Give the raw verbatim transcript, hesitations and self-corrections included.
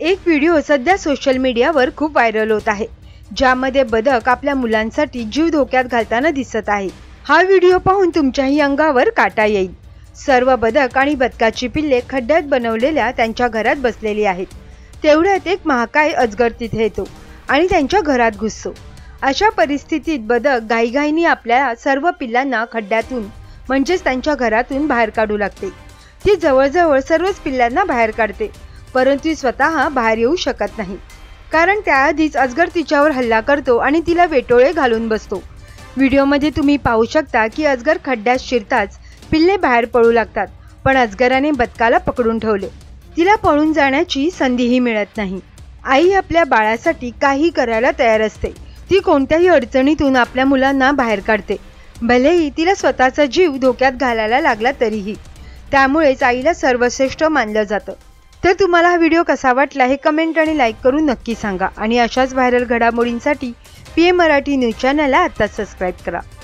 एक व्हिडिओ सध्या सोशल मीडियावर खूप व्हायरल होत आहे, ज्यामध्ये बदक आपल्या मुलांसाठी जीव धोक्यात घालताना दिसत आहे। हा व्हिडिओ पाहून तुमच्याही अंगावर काटा येईल। सर्व बदक आणि बदकाची पिल्ले खड्ड्यात बनवलेल्या त्यांच्या घरात बसलेली आहेत। तेवढ्यात एक महाकाय अजगर तिथे येतो आणि त्यांच्या घरात घुसतो। अशा परिस्थितीत बदक घाईघाईने आपल्या सर्व पिल्लांना खड्ड्यातून म्हणजेच त्यांच्या घरातून बाहेर काढू लागते। ती जवळजवळ सर्वच पिल्लांना बाहेर काढते, परंतु स्वतः बाहेर येऊ शकत नाही, कारण त्याआधीच अजगर तिच्यावर हल्ला करतो आणि तिला वेटोळे घालून बसतो। व्हिडिओमध्ये तुम्ही पाहू शकता की अजगर खड्ड्यात शिरताच पिल्ले बाहेर पळू लागतात, पण अजगराने बदकाला पकडून ठेवले। तिला पळून जाण्याची संधीही मिळत नाही। आई आपल्या बाळासाठी काही करायला तयार असते। ती कोणत्याही अडचणीतून आपल्या मुलांना बाहेर काढते, भलेही तिला स्वतःचा जीव धोक्यात घालायला लागला तरीही। त्यामुळेच आईला सर्वश्रेष्ठ मानलं जातं। तर तुम्हाला हा व्हिडिओ कसा वाटला हे कमेंट आणि लाईक करून नक्की सांगा आणि अशाच व्हायरल घडामोडींसाठी पीएम मराठी न्यूज चॅनलला आता सबस्क्राईब करा।